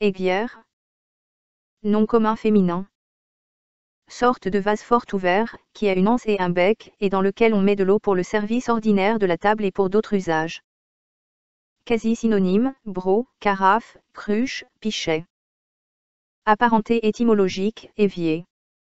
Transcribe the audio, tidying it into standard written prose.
Aiguière. Nom commun féminin. Sorte de vase fort ouvert, qui a une anse et un bec, et dans lequel on met de l'eau pour le service ordinaire de la table et pour d'autres usages. Quasi synonyme, broc, carafe, cruche, pichet. Apparenté étymologique, évier.